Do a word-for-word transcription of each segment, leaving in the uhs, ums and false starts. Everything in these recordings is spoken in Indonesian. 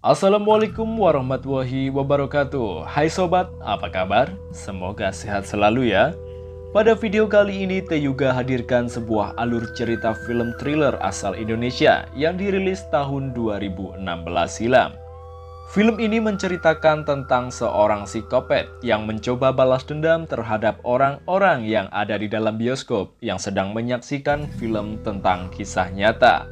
Assalamualaikum warahmatullahi wabarakatuh. Hai sobat, apa kabar? Semoga sehat selalu ya. Pada video kali ini TeYuga hadirkan sebuah alur cerita film thriller asal Indonesia yang dirilis tahun dua ribu enam belas silam. Film ini menceritakan tentang seorang psikopat yang mencoba balas dendam terhadap orang-orang yang ada di dalam bioskop yang sedang menyaksikan film tentang kisah nyata.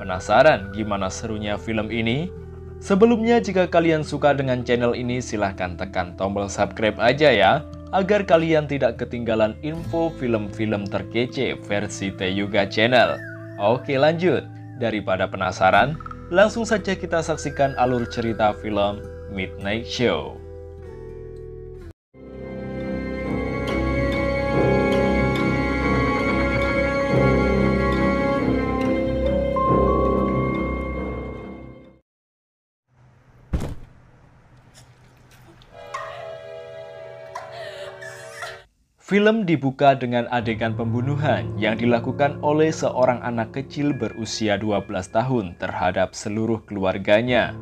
Penasaran gimana serunya film ini? Sebelumnya, jika kalian suka dengan channel ini, silahkan tekan tombol subscribe aja ya, agar kalian tidak ketinggalan info film-film terkece versi TeYuga Channel. Oke lanjut, daripada penasaran, langsung saja kita saksikan alur cerita film Midnight Show. Film dibuka dengan adegan pembunuhan yang dilakukan oleh seorang anak kecil berusia dua belas tahun terhadap seluruh keluarganya.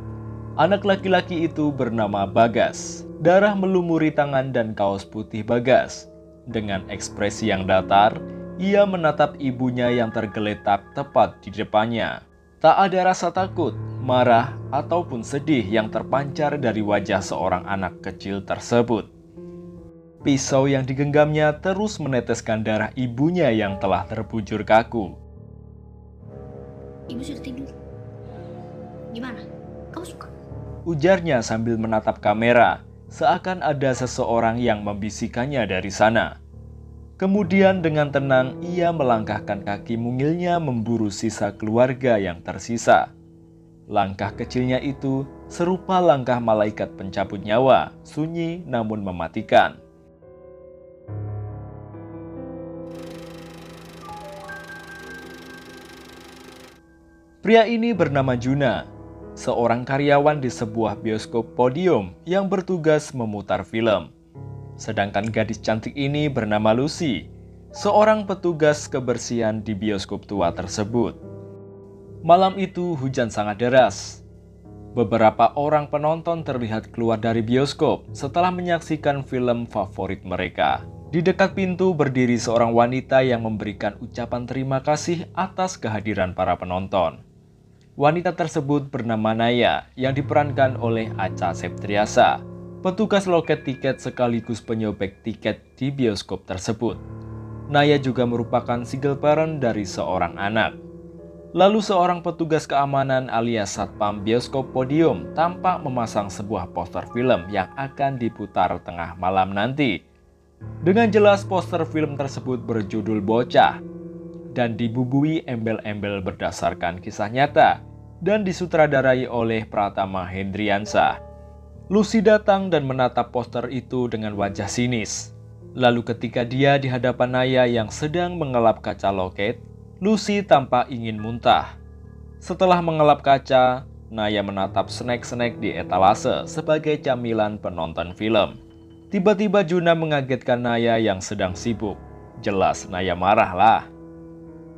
Anak laki-laki itu bernama Bagas. Darah melumuri tangan dan kaos putih Bagas. Dengan ekspresi yang datar, ia menatap ibunya yang tergeletak tepat di depannya. Tak ada rasa takut, marah, ataupun sedih yang terpancar dari wajah seorang anak kecil tersebut. Pisau yang digenggamnya terus meneteskan darah ibunya yang telah terbujur kaku. Ibu sudah tidur. Gimana? Kau suka? Ujarnya sambil menatap kamera, seakan ada seseorang yang membisikannya dari sana. Kemudian dengan tenang ia melangkahkan kaki mungilnya memburu sisa keluarga yang tersisa. Langkah kecilnya itu serupa langkah malaikat pencabut nyawa, sunyi namun mematikan. Pria ini bernama Juna, seorang karyawan di sebuah bioskop Podium yang bertugas memutar film. Sedangkan gadis cantik ini bernama Lucy, seorang petugas kebersihan di bioskop tua tersebut. Malam itu hujan sangat deras. Beberapa orang penonton terlihat keluar dari bioskop setelah menyaksikan film favorit mereka. Di dekat pintu berdiri seorang wanita yang memberikan ucapan terima kasih atas kehadiran para penonton. Wanita tersebut bernama Naya yang diperankan oleh Acha Septriasa, petugas loket tiket sekaligus penyobek tiket di bioskop tersebut. Naya juga merupakan single parent dari seorang anak. Lalu seorang petugas keamanan alias satpam bioskop Podium tampak memasang sebuah poster film yang akan diputar tengah malam nanti. Dengan jelas poster film tersebut berjudul Bocah dan dibubui embel-embel berdasarkan kisah nyata dan disutradarai oleh Pratama Hendriansa. Lucy datang dan menatap poster itu dengan wajah sinis. Lalu ketika dia di hadapan Naya yang sedang mengelap kaca loket, Lucy tampak ingin muntah. Setelah mengelap kaca, Naya menatap snack-snack di etalase sebagai camilan penonton film. Tiba-tiba Juna mengagetkan Naya yang sedang sibuk. Jelas Naya marah lah.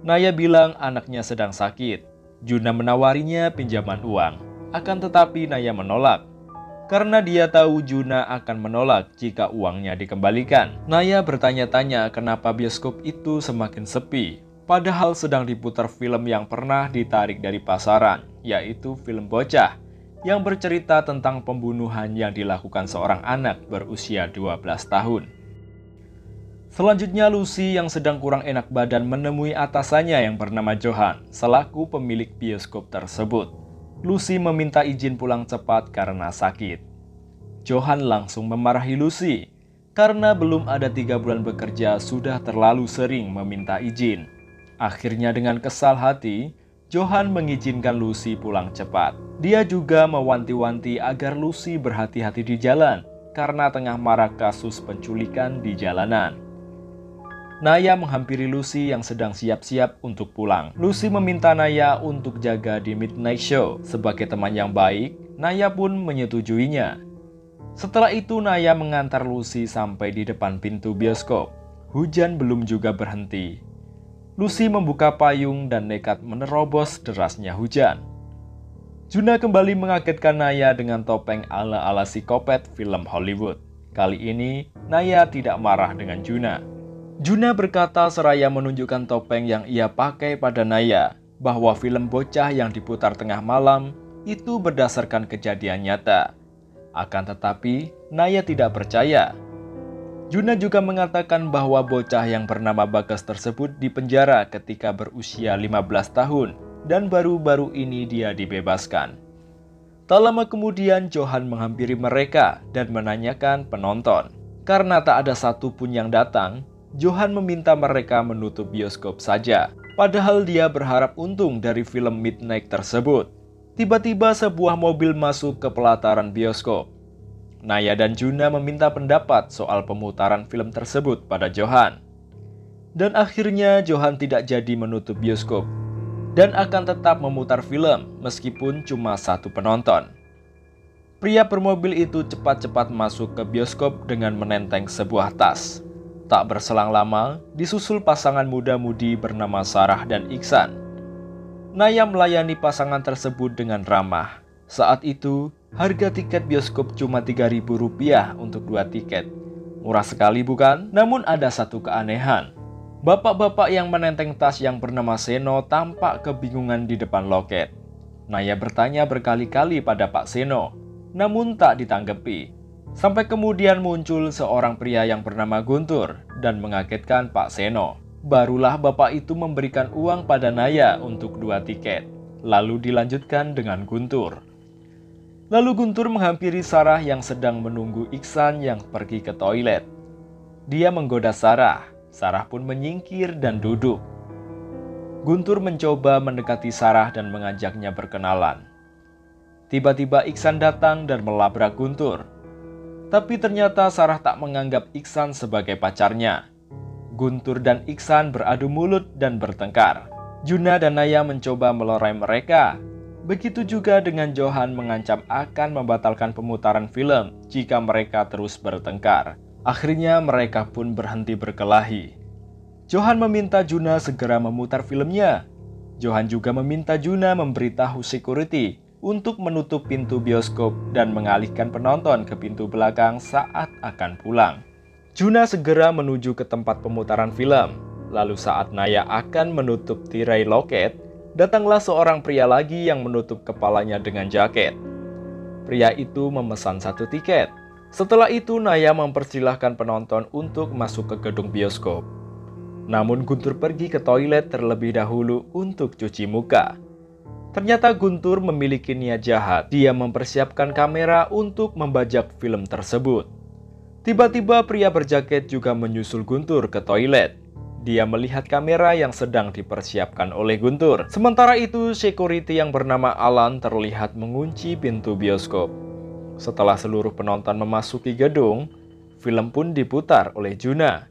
Naya bilang anaknya sedang sakit. Juna menawarinya pinjaman uang. Akan tetapi Naya menolak. Karena dia tahu Juna akan menolak jika uangnya dikembalikan. Naya bertanya-tanya kenapa bioskop itu semakin sepi. Padahal sedang diputar film yang pernah ditarik dari pasaran, yaitu film Bocah, yang bercerita tentang pembunuhan yang dilakukan seorang anak berusia dua belas tahun. Selanjutnya Lucy yang sedang kurang enak badan menemui atasannya yang bernama Johan selaku pemilik bioskop tersebut. Lucy meminta izin pulang cepat karena sakit. Johan langsung memarahi Lucy karena belum ada tiga bulan bekerja sudah terlalu sering meminta izin. Akhirnya dengan kesal hati, Johan mengizinkan Lucy pulang cepat. Dia juga mewanti-wanti agar Lucy berhati-hati di jalan karena tengah marak kasus penculikan di jalanan. Naya menghampiri Lucy yang sedang siap-siap untuk pulang. Lucy meminta Naya untuk jaga di Midnight Show. Sebagai teman yang baik, Naya pun menyetujuinya. Setelah itu Naya mengantar Lucy sampai di depan pintu bioskop. Hujan belum juga berhenti. Lucy membuka payung dan nekat menerobos derasnya hujan. Juna kembali mengagetkan Naya dengan topeng ala-ala psikopat film Hollywood. Kali ini, Naya tidak marah dengan Juna. Juna berkata seraya menunjukkan topeng yang ia pakai pada Naya, bahwa film Bocah yang diputar tengah malam itu berdasarkan kejadian nyata. Akan tetapi, Naya tidak percaya. Juna juga mengatakan bahwa bocah yang bernama Bagas tersebut dipenjara ketika berusia lima belas tahun. Dan baru-baru ini dia dibebaskan. Tak lama kemudian Johan menghampiri mereka dan menanyakan penonton. Karena tak ada satupun yang datang, Johan meminta mereka menutup bioskop saja. Padahal dia berharap untung dari film Midnight tersebut. Tiba-tiba sebuah mobil masuk ke pelataran bioskop. Naya dan Juna meminta pendapat soal pemutaran film tersebut pada Johan. Dan akhirnya Johan tidak jadi menutup bioskop. Dan akan tetap memutar film meskipun cuma satu penonton. Pria bermobil itu cepat-cepat masuk ke bioskop dengan menenteng sebuah tas. Tak berselang lama, disusul pasangan muda-mudi bernama Sarah dan Iksan. Naya melayani pasangan tersebut dengan ramah. Saat itu, harga tiket bioskop cuma tiga ribu rupiah untuk dua tiket. Murah sekali bukan? Namun ada satu keanehan. Bapak-bapak yang menenteng tas yang bernama Seno tampak kebingungan di depan loket. Naya bertanya berkali-kali pada Pak Seno, namun tak ditanggapi. Sampai kemudian muncul seorang pria yang bernama Guntur dan mengagetkan Pak Seno. Barulah bapak itu memberikan uang pada Naya untuk dua tiket, lalu dilanjutkan dengan Guntur. Lalu Guntur menghampiri Sarah yang sedang menunggu Iksan yang pergi ke toilet. Dia menggoda Sarah. Sarah pun menyingkir dan duduk. Guntur mencoba mendekati Sarah dan mengajaknya berkenalan. Tiba-tiba Iksan datang dan melabrak Guntur. Tapi ternyata Sarah tak menganggap Iksan sebagai pacarnya. Guntur dan Iksan beradu mulut dan bertengkar. Juna dan Naya mencoba melerai mereka. Begitu juga dengan Johan mengancam akan membatalkan pemutaran film jika mereka terus bertengkar. Akhirnya mereka pun berhenti berkelahi. Johan meminta Juna segera memutar filmnya. Johan juga meminta Juna memberitahu security untuk menutup pintu bioskop dan mengalihkan penonton ke pintu belakang saat akan pulang. Juna segera menuju ke tempat pemutaran film. Lalu saat Naya akan menutup tirai loket, datanglah seorang pria lagi yang menutup kepalanya dengan jaket. Pria itu memesan satu tiket. Setelah itu Naya mempersilahkan penonton untuk masuk ke gedung bioskop. Namun Guntur pergi ke toilet terlebih dahulu untuk cuci muka. Ternyata Guntur memiliki niat jahat. Dia mempersiapkan kamera untuk membajak film tersebut. Tiba-tiba pria berjaket juga menyusul Guntur ke toilet. Dia melihat kamera yang sedang dipersiapkan oleh Guntur. Sementara itu security yang bernama Alan terlihat mengunci pintu bioskop. Setelah seluruh penonton memasuki gedung, film pun diputar oleh Juna.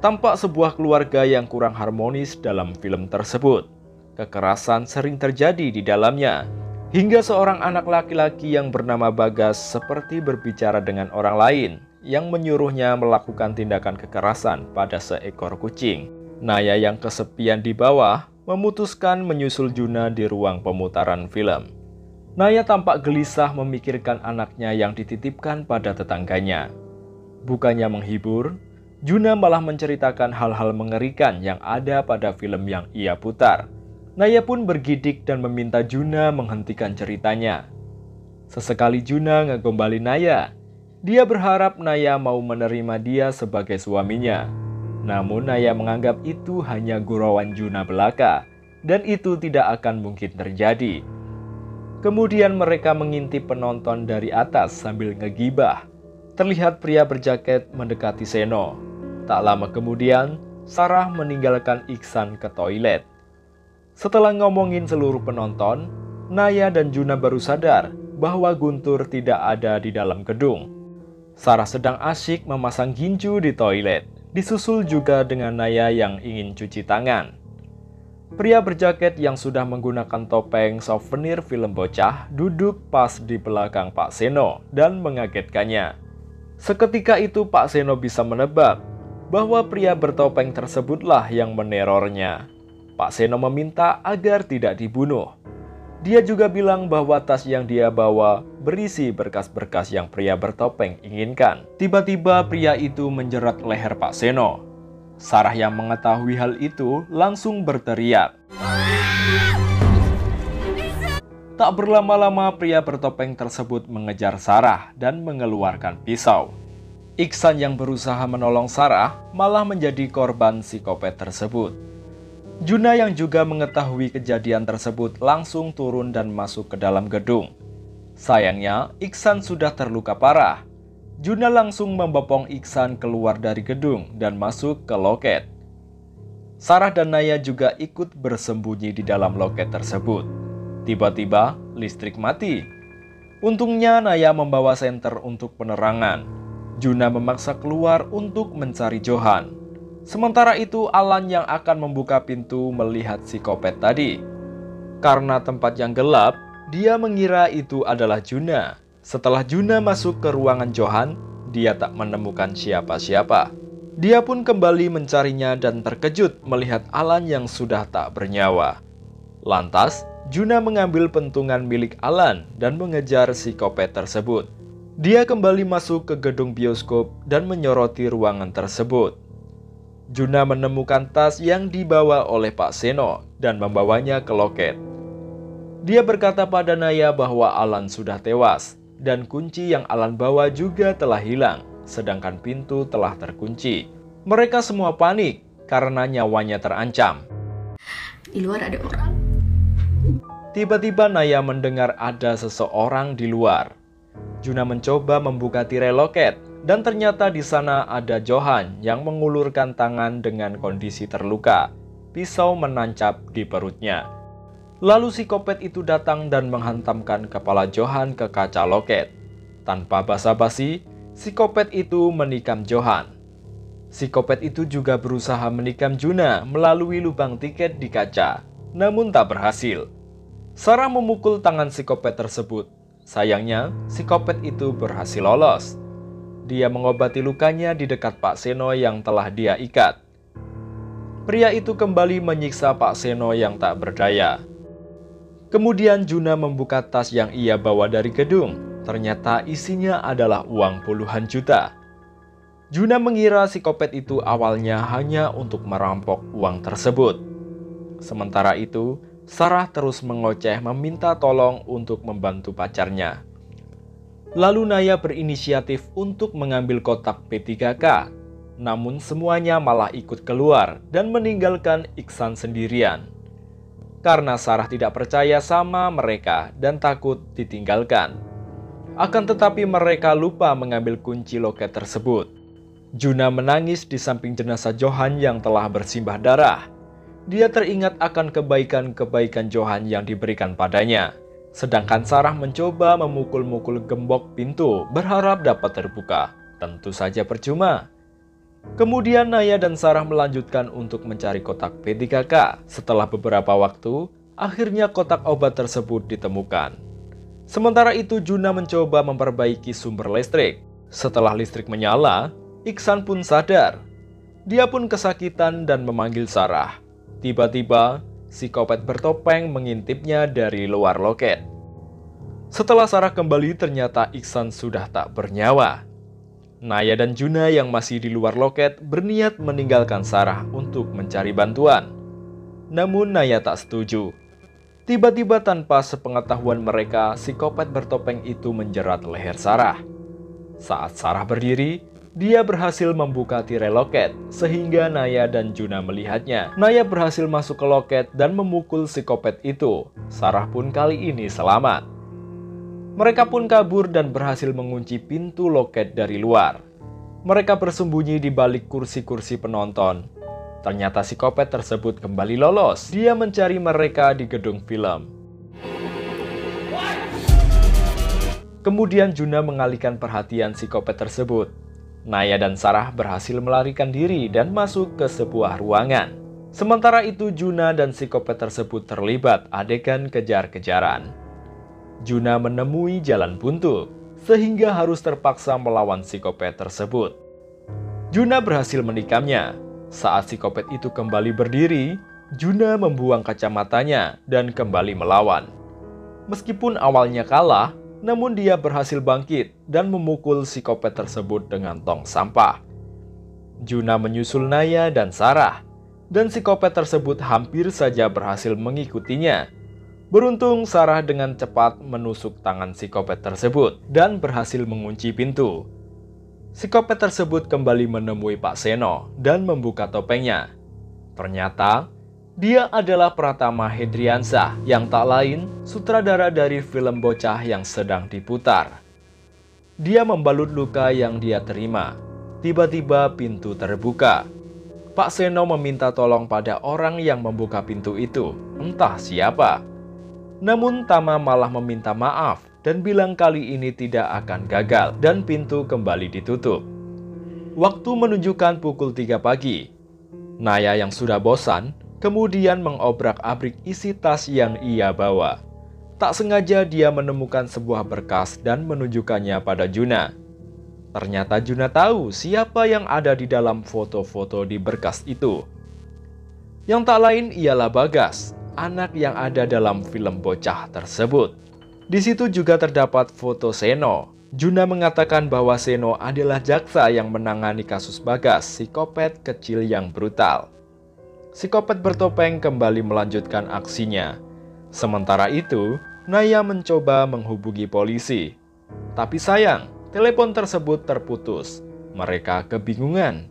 Tampak sebuah keluarga yang kurang harmonis dalam film tersebut. Kekerasan sering terjadi di dalamnya. Hingga seorang anak laki-laki yang bernama Bagas seperti berbicara dengan orang lain yang menyuruhnya melakukan tindakan kekerasan pada seekor kucing. Naya yang kesepian di bawah memutuskan menyusul Juna di ruang pemutaran film. Naya tampak gelisah memikirkan anaknya yang dititipkan pada tetangganya. Bukannya menghibur, Juna malah menceritakan hal-hal mengerikan yang ada pada film yang ia putar. Naya pun bergidik dan meminta Juna menghentikan ceritanya. Sesekali Juna ngegombali Naya. Dia berharap Naya mau menerima dia sebagai suaminya. Namun Naya menganggap itu hanya gurauan Juna belaka, dan itu tidak akan mungkin terjadi. Kemudian mereka mengintip penonton dari atas sambil ngegibah. Terlihat pria berjaket mendekati Seno. Tak lama kemudian, Sarah meninggalkan Iksan ke toilet. Setelah ngomongin seluruh penonton, Naya dan Juna baru sadar bahwa Guntur tidak ada di dalam gedung. Sarah sedang asyik memasang gincu di toilet, disusul juga dengan Naya yang ingin cuci tangan. Pria berjaket yang sudah menggunakan topeng souvenir film Bocah duduk pas di belakang Pak Seno dan mengagetkannya. Seketika itu Pak Seno bisa menebak bahwa pria bertopeng tersebutlah yang menerornya. Pak Seno meminta agar tidak dibunuh. Dia juga bilang bahwa tas yang dia bawa berisi berkas-berkas yang pria bertopeng inginkan. Tiba-tiba pria itu menjerat leher Pak Seno. Sarah yang mengetahui hal itu langsung berteriak. Tak berlama-lama pria bertopeng tersebut mengejar Sarah dan mengeluarkan pisau. Iksan yang berusaha menolong Sarah malah menjadi korban psikopat tersebut. Juna yang juga mengetahui kejadian tersebut langsung turun dan masuk ke dalam gedung. Sayangnya, Iksan sudah terluka parah. Juna langsung membopong Iksan keluar dari gedung dan masuk ke loket. Sarah dan Naya juga ikut bersembunyi di dalam loket tersebut. Tiba-tiba, listrik mati. Untungnya Naya membawa senter untuk penerangan. Juna memaksa keluar untuk mencari Johan. Sementara itu, Alan yang akan membuka pintu melihat psikopat tadi. Karena tempat yang gelap, dia mengira itu adalah Juna. Setelah Juna masuk ke ruangan Johan, dia tak menemukan siapa-siapa. Dia pun kembali mencarinya dan terkejut melihat Alan yang sudah tak bernyawa. Lantas, Juna mengambil pentungan milik Alan dan mengejar psikopat tersebut. Dia kembali masuk ke gedung bioskop dan menyoroti ruangan tersebut. Juna menemukan tas yang dibawa oleh Pak Seno dan membawanya ke loket. Dia berkata pada Naya bahwa Alan sudah tewas dan kunci yang Alan bawa juga telah hilang, sedangkan pintu telah terkunci. Mereka semua panik karena nyawanya terancam. Di luar ada orang. Tiba-tiba Naya mendengar ada seseorang di luar. Juna mencoba membuka tirai loket. Dan ternyata di sana ada Johan yang mengulurkan tangan dengan kondisi terluka. Pisau menancap di perutnya. Lalu psikopat itu datang dan menghantamkan kepala Johan ke kaca loket. Tanpa basa-basi, psikopat itu menikam Johan. Psikopat itu juga berusaha menikam Juna melalui lubang tiket di kaca, namun tak berhasil. Sarah memukul tangan psikopat tersebut. Sayangnya, psikopat itu berhasil lolos. Dia mengobati lukanya di dekat Pak Seno yang telah dia ikat. Pria itu kembali menyiksa Pak Seno yang tak berdaya. Kemudian Juna membuka tas yang ia bawa dari gedung. Ternyata isinya adalah uang puluhan juta. Juna mengira psikopat itu awalnya hanya untuk merampok uang tersebut. Sementara itu, Sarah terus mengoceh meminta tolong untuk membantu pacarnya. Lalu Naya berinisiatif untuk mengambil kotak P tiga K. Namun semuanya malah ikut keluar dan meninggalkan Iksan sendirian. Karena Sarah tidak percaya sama mereka dan takut ditinggalkan. Akan tetapi mereka lupa mengambil kunci loket tersebut. Juna menangis di samping jenazah Johan yang telah bersimbah darah. Dia teringat akan kebaikan-kebaikan Johan yang diberikan padanya. Sedangkan Sarah mencoba memukul-mukul gembok pintu berharap dapat terbuka. Tentu saja percuma. Kemudian Naya dan Sarah melanjutkan untuk mencari kotak P tiga K. Setelah beberapa waktu, akhirnya kotak obat tersebut ditemukan. Sementara itu Juna mencoba memperbaiki sumber listrik. Setelah listrik menyala, Iksan pun sadar. Dia pun kesakitan dan memanggil Sarah. Tiba-tiba, psikopat bertopeng mengintipnya dari luar loket. Setelah Sarah kembali, ternyata Iksan sudah tak bernyawa. Naya dan Juna yang masih di luar loket berniat meninggalkan Sarah untuk mencari bantuan. Namun Naya tak setuju. Tiba-tiba tanpa sepengetahuan mereka, psikopat bertopeng itu menjerat leher Sarah. Saat Sarah berdiri, dia berhasil membuka tirai loket, sehingga Naya dan Juna melihatnya. Naya berhasil masuk ke loket dan memukul psikopat itu. Sarah pun kali ini selamat. Mereka pun kabur dan berhasil mengunci pintu loket dari luar. Mereka bersembunyi di balik kursi-kursi penonton. Ternyata psikopat tersebut kembali lolos. Dia mencari mereka di gedung film. Kemudian Juna mengalihkan perhatian psikopat tersebut. Naya dan Sarah berhasil melarikan diri dan masuk ke sebuah ruangan. Sementara itu Juna dan psikopat tersebut terlibat adegan kejar-kejaran. Juna menemui jalan buntu, sehingga harus terpaksa melawan psikopat tersebut. Juna berhasil menikamnya. Saat psikopat itu kembali berdiri, Juna membuang kacamatanya dan kembali melawan. Meskipun awalnya kalah, namun dia berhasil bangkit dan memukul psikopat tersebut dengan tong sampah. Juna menyusul Naya dan Sarah, dan psikopat tersebut hampir saja berhasil mengikutinya. Beruntung Sarah dengan cepat menusuk tangan psikopat tersebut dan berhasil mengunci pintu. Psikopat tersebut kembali menemui Pak Seno dan membuka topengnya. Ternyata, dia adalah Pratama Hendriansa yang tak lain sutradara dari film Bocah yang sedang diputar. Dia membalut luka yang dia terima. Tiba-tiba pintu terbuka. Pak Seno meminta tolong pada orang yang membuka pintu itu, entah siapa. Namun Tama malah meminta maaf dan bilang kali ini tidak akan gagal dan pintu kembali ditutup. Waktu menunjukkan pukul tiga pagi. Naya yang sudah bosan kemudian mengobrak-abrik isi tas yang ia bawa. Tak sengaja dia menemukan sebuah berkas dan menunjukkannya pada Juna. Ternyata Juna tahu siapa yang ada di dalam foto-foto di berkas itu. Yang tak lain ialah Bagas, anak yang ada dalam film Bocah tersebut. Di situ juga terdapat foto Seno. Juna mengatakan bahwa Seno adalah jaksa yang menangani kasus Bagas, psikopat kecil yang brutal. Psikopat bertopeng kembali melanjutkan aksinya. Sementara itu, Naya mencoba menghubungi polisi. Tapi sayang, telepon tersebut terputus. Mereka kebingungan.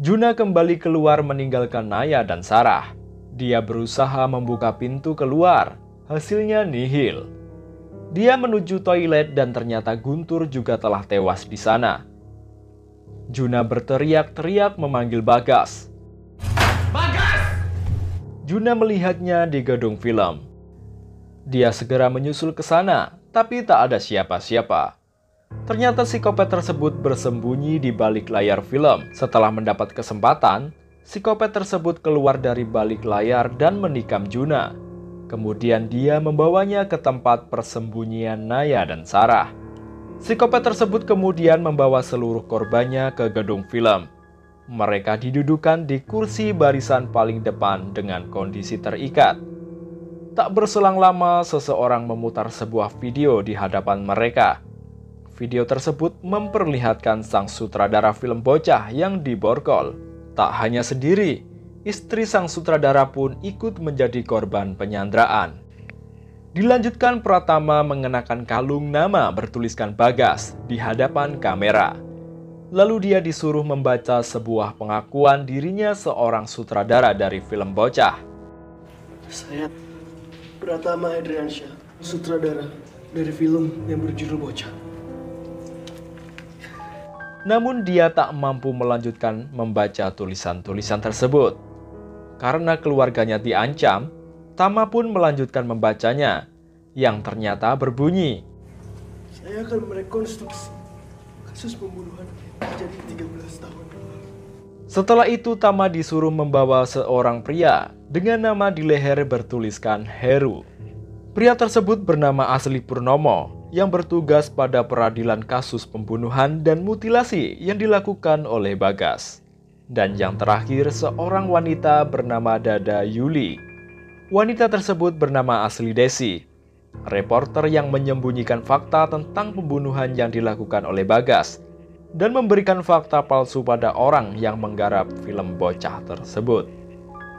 Juna kembali keluar meninggalkan Naya dan Sarah. Dia berusaha membuka pintu keluar. Hasilnya nihil. Dia menuju toilet dan ternyata Guntur juga telah tewas di sana. Juna berteriak-teriak memanggil Bagas. Juna melihatnya di gedung film. Dia segera menyusul ke sana, tapi tak ada siapa-siapa. Ternyata psikopat tersebut bersembunyi di balik layar film. Setelah mendapat kesempatan, psikopat tersebut keluar dari balik layar dan menikam Juna. Kemudian dia membawanya ke tempat persembunyian Naya dan Sarah. Psikopat tersebut kemudian membawa seluruh korbannya ke gedung film. Mereka didudukan di kursi barisan paling depan dengan kondisi terikat. Tak berselang lama, seseorang memutar sebuah video di hadapan mereka. Video tersebut memperlihatkan sang sutradara film Bocah yang diborgol. Tak hanya sendiri, istri sang sutradara pun ikut menjadi korban penyanderaan. Dilanjutkan Pratama mengenakan kalung nama bertuliskan Bagas di hadapan kamera. Lalu dia disuruh membaca sebuah pengakuan dirinya seorang sutradara dari film Bocah. Saya Pratama Hendriansa, sutradara dari film yang berjudul Bocah. Namun dia tak mampu melanjutkan membaca tulisan-tulisan tersebut. Karena keluarganya diancam, Tama pun melanjutkan membacanya, yang ternyata berbunyi. Saya akan merekonstruksi kasus pembunuhan. tiga belas tahun. Setelah itu Tama disuruh membawa seorang pria dengan nama di leher bertuliskan Heru. Pria tersebut bernama asli Purnomo yang bertugas pada peradilan kasus pembunuhan dan mutilasi yang dilakukan oleh Bagas. Dan yang terakhir seorang wanita bernama Dada Yuli. Wanita tersebut bernama asli Desi, reporter yang menyembunyikan fakta tentang pembunuhan yang dilakukan oleh Bagas dan memberikan fakta palsu pada orang yang menggarap film Bocah tersebut.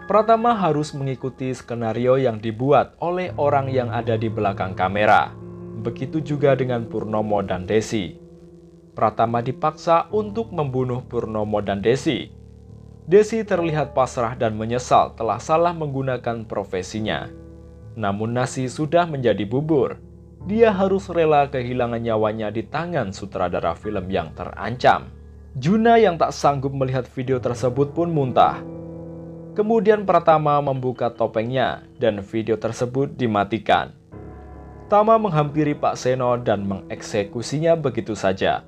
Pratama harus mengikuti skenario yang dibuat oleh orang yang ada di belakang kamera. Begitu juga dengan Purnomo dan Desi. Pratama dipaksa untuk membunuh Purnomo dan Desi. Desi terlihat pasrah dan menyesal telah salah menggunakan profesinya. Namun nasi sudah menjadi bubur. Dia harus rela kehilangan nyawanya di tangan sutradara film yang terancam. Juna yang tak sanggup melihat video tersebut pun muntah. Kemudian Pratama membuka topengnya dan video tersebut dimatikan. Tama menghampiri Pak Seno dan mengeksekusinya begitu saja.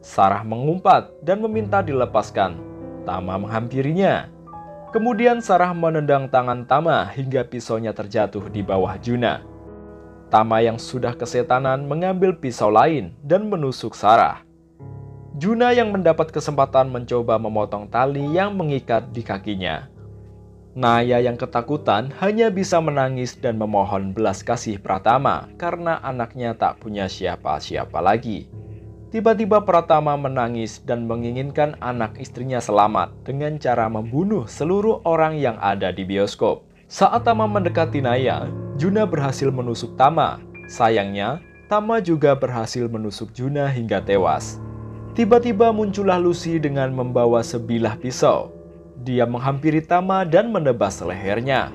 Sarah mengumpat dan meminta dilepaskan. Tama menghampirinya. Kemudian Sarah menendang tangan Tama hingga pisaunya terjatuh di bawah Juna. Tama yang sudah kesetanan mengambil pisau lain dan menusuk Sarah. Juna yang mendapat kesempatan mencoba memotong tali yang mengikat di kakinya. Naya yang ketakutan hanya bisa menangis dan memohon belas kasih Pratama karena anaknya tak punya siapa-siapa lagi. Tiba-tiba Pratama menangis dan menginginkan anak istrinya selamat dengan cara membunuh seluruh orang yang ada di bioskop. Saat Tama mendekati Naya, Juna berhasil menusuk Tama. Sayangnya, Tama juga berhasil menusuk Juna hingga tewas. Tiba-tiba muncullah Lucy dengan membawa sebilah pisau. Dia menghampiri Tama dan menebas lehernya.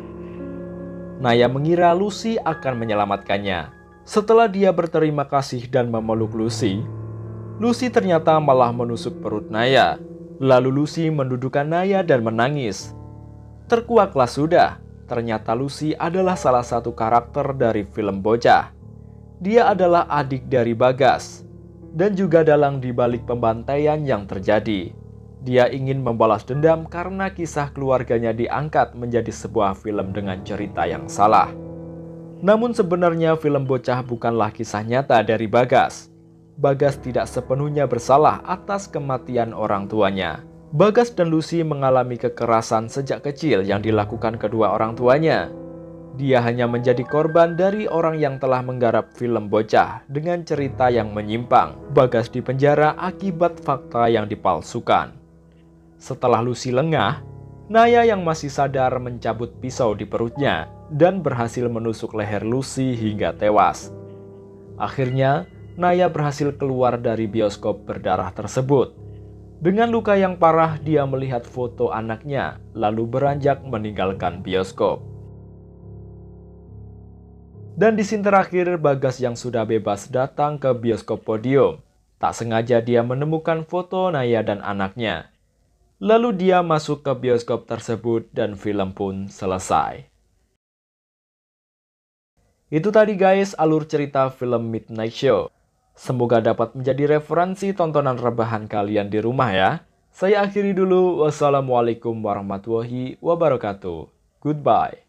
Naya mengira Lucy akan menyelamatkannya. Setelah dia berterima kasih dan memeluk Lucy, Lucy ternyata malah menusuk perut Naya. Lalu Lucy mendudukkan Naya dan menangis. Terkuaklah sudah, ternyata Lucy adalah salah satu karakter dari film Bocah. Dia adalah adik dari Bagas dan juga dalang di balik pembantaian yang terjadi. Dia ingin membalas dendam karena kisah keluarganya diangkat menjadi sebuah film dengan cerita yang salah. Namun sebenarnya film Bocah bukanlah kisah nyata dari Bagas. Bagas tidak sepenuhnya bersalah atas kematian orang tuanya. Bagas dan Lucy mengalami kekerasan sejak kecil yang dilakukan kedua orang tuanya. Dia hanya menjadi korban dari orang yang telah menggarap film Bocah dengan cerita yang menyimpang. Bagas dipenjara akibat fakta yang dipalsukan. Setelah Lucy lengah, Naya yang masih sadar mencabut pisau di perutnya dan berhasil menusuk leher Lucy hingga tewas. Akhirnya, Naya berhasil keluar dari bioskop berdarah tersebut. Dengan luka yang parah, dia melihat foto anaknya, lalu beranjak meninggalkan bioskop. Dan di scene terakhir, Bagas yang sudah bebas datang ke bioskop Podium. Tak sengaja dia menemukan foto Naya dan anaknya. Lalu dia masuk ke bioskop tersebut dan film pun selesai. Itu tadi guys alur cerita film Midnight Show. Semoga dapat menjadi referensi tontonan rebahan kalian di rumah ya. Saya akhiri dulu. Wassalamualaikum warahmatullahi wabarakatuh. Goodbye.